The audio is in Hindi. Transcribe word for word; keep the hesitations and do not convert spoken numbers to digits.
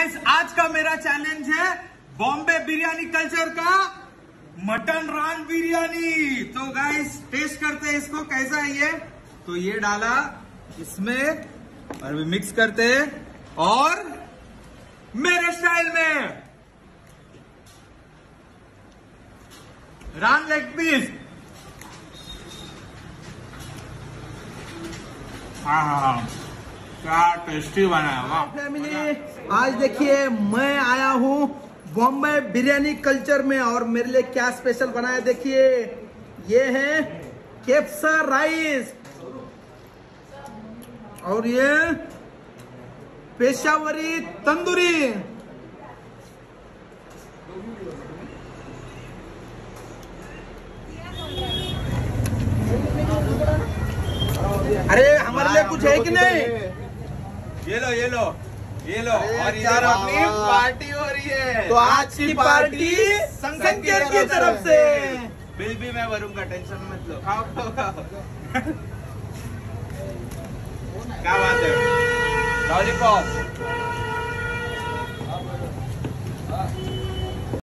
गाइस आज का मेरा चैलेंज है बॉम्बे बिरयानी कल्चर का मटन रान बिरयानी। तो गाइस टेस्ट करते हैं इसको कैसा है ये। तो ये डाला इसमें और भी मिक्स करते हैं और मेरे स्टाइल में रान लेग पीस। हाँ हाँ क्या टेस्टी बना है। वाह फैमिली, आज देखिए मैं आया हूँ बॉम्बे बिरयानी कल्चर में और मेरे लिए क्या स्पेशल बनाया देखिए। ये है कैप्सा राइस और ये पेशावरी तंदूरी। अरे हमारे लिए कुछ है कि नहीं? ये लो ये लो ये लो। और इधर अपनी पार्टी हो रही है, तो आज की पार्टी संगठन की तरफ से। बिल भी मैं भरूंगा, टेंशन मत लो। खाओ खाओ खाओ। क्या बात है, लॉलीपॉप।